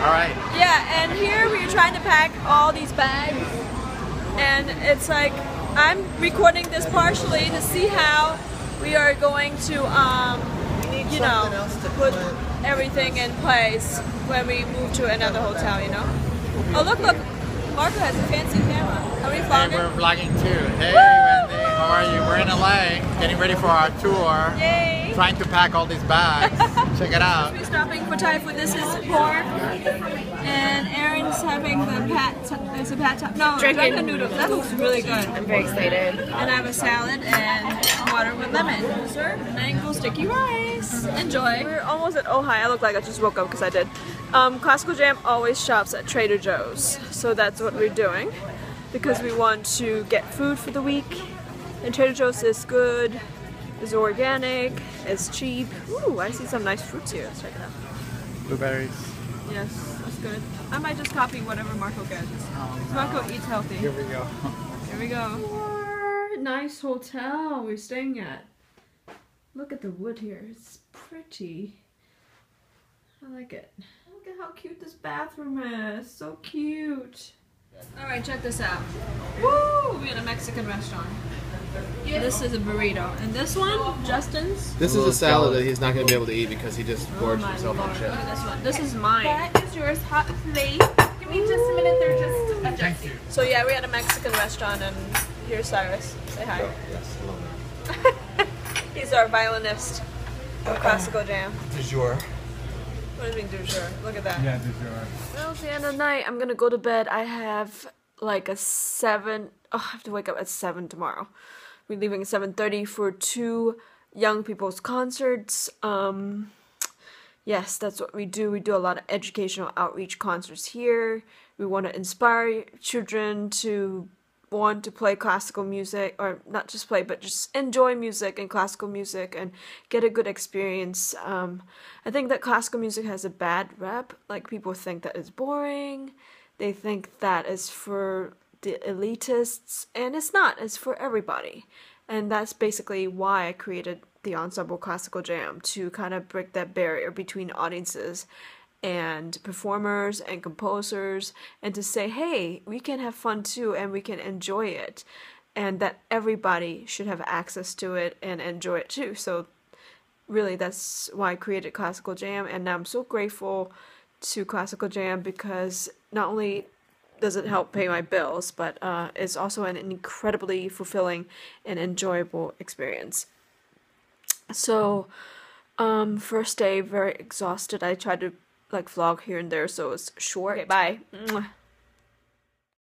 Alright. Yeah, and here we are trying to pack all these bags. And it's like, I'm recording this partially to see how we are going to, you know, put everything in place when we move to another hotel, you know? Oh, look, look. Marco has a fancy camera. Are we vlogging? Hey, we're vlogging too. Hey, Wendy, how are you? We're in LA, getting ready for our tour. Yay! Trying to pack all these bags. Check it out. We're stopping for Thai food. This is pork, and Aaron's having the pad thai. No, dragon noodles. That looks really good. I'm very excited. And I have a salad and water with lemon. Sir, mango sticky rice. Enjoy. We're almost at Ojai. I look like I just woke up because I did. Classical Jam always shops at Trader Joe's, so that's what we're doing because we want to get food for the week. And Trader Joe's is good, is organic, is cheap. Ooh, I see some nice fruits here. Let's check it out. Blueberries. Yes, that's good. I might just copy whatever Marco gets. Marco eats healthy. Here we go. Here we go. Nice hotel we're staying at. Look at the wood here. It's pretty. I like it. Look at how cute this bathroom is. So cute. Alright, check this out. Woo! We're in a Mexican restaurant. This is a burrito. And this one, Justin's. This is a salad that he's not going to be able to eat because he just gorged himself on shit. Look at this one. This is mine. That is yours. Hot plate. Give me just a minute. They're just adjusting. So yeah, we're at a Mexican restaurant and here's Cyrus. Say hi. Oh, yes, hello. He's our violinist from Classical Jam. Du jour. What do you mean, du jour? Look at that. Yeah, du jour. Well, it's the end of the night. I'm gonna go to bed. I have like a 7. Oh, I have to wake up at 7 tomorrow. We're leaving at 7:30 for 2 young people's concerts. Yes, that's what we do. We do a lot of educational outreach concerts here. We want to inspire children to want to play classical music, or not just play, but just enjoy music and classical music and get a good experience. I think that classical music has a bad rep. Like, people think that it's boring, they think that it's for the elitists, and it's not. It's for everybody. And that's basically why I created the Ensemble Classical Jam, to kind of break that barrier between audiences and performers and composers, and to say, hey, we can have fun too and we can enjoy it, and that everybody should have access to it and enjoy it too. So really, that's why I created Classical Jam, and now I'm so grateful to Classical Jam because not only does it help pay my bills, but it's also an incredibly fulfilling and enjoyable experience. So first day, very exhausted. I tried to like vlog here and there, so it's short. Okay, bye.